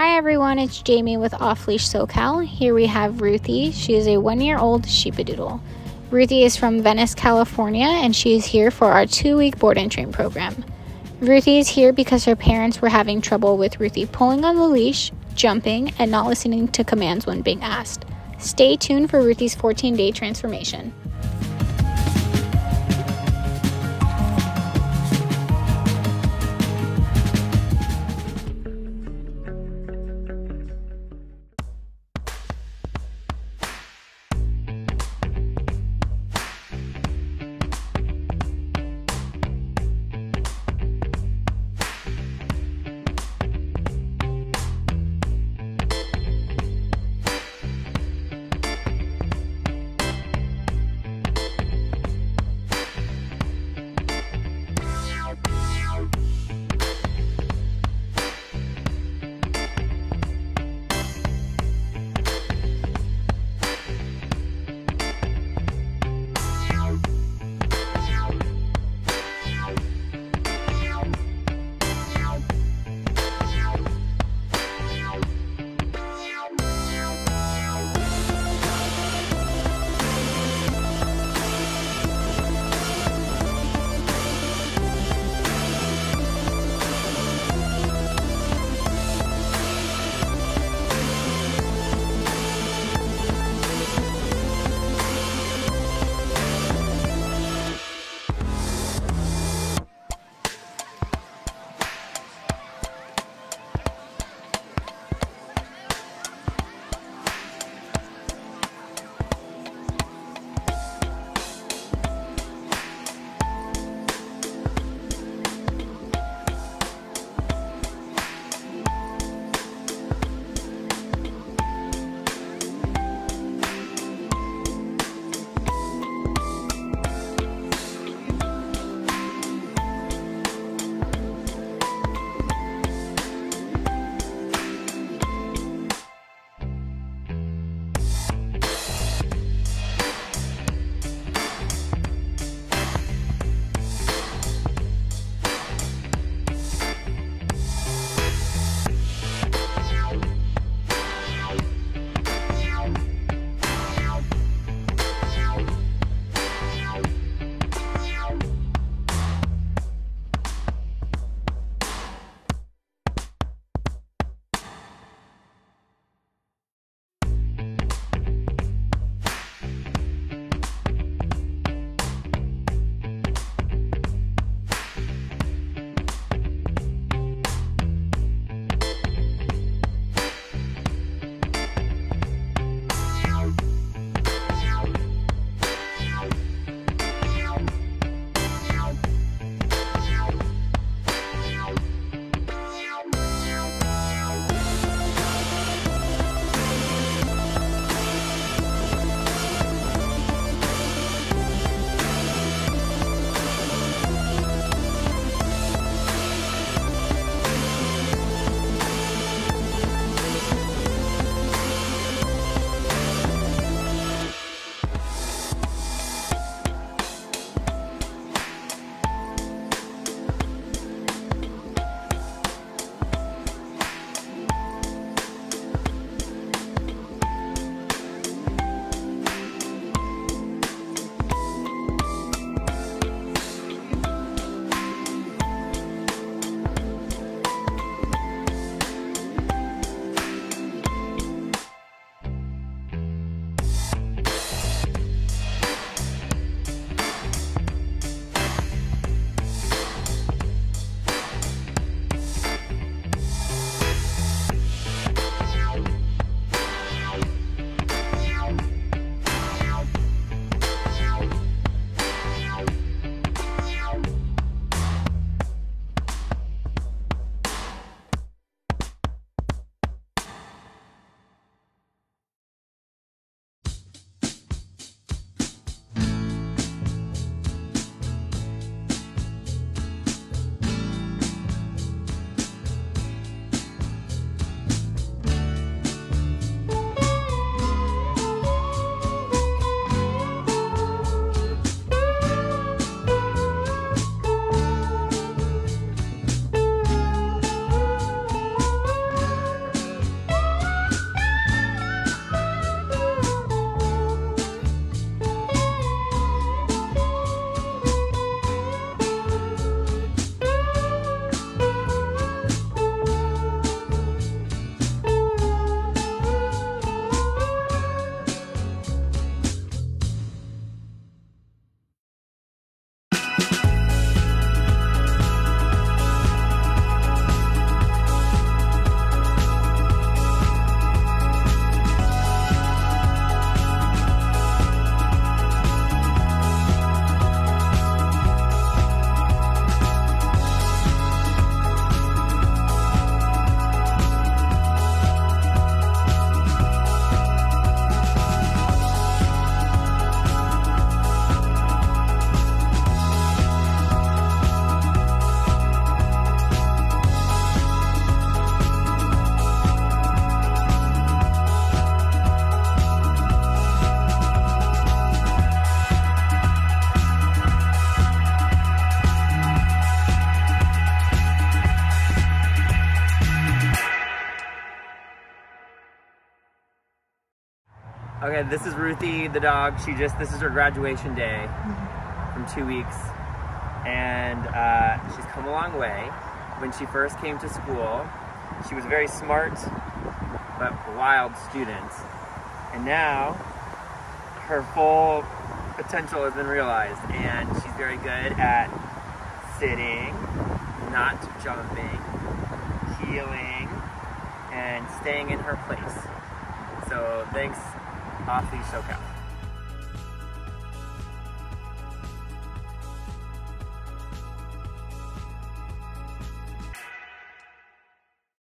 Hi everyone, it's Jamie with Off Leash SoCal. Here we have Ruthie. She is a 1-year-old Sheepadoodle. Ruthie is from Venice, California, and she is here for our 2-week board and train program. Ruthie is here because her parents were having trouble with Ruthie pulling on the leash, jumping, and not listening to commands when being asked. Stay tuned for Ruthie's 14-day transformation. Okay, this is Ruthie, the dog. This is her graduation day from 2 weeks. And she's come a long way. When she first came to school, she was a very smart but wild student. And now her full potential has been realized. And she's very good at sitting, not jumping, healing, and staying in her place. So thanks, Off Leash SoCal.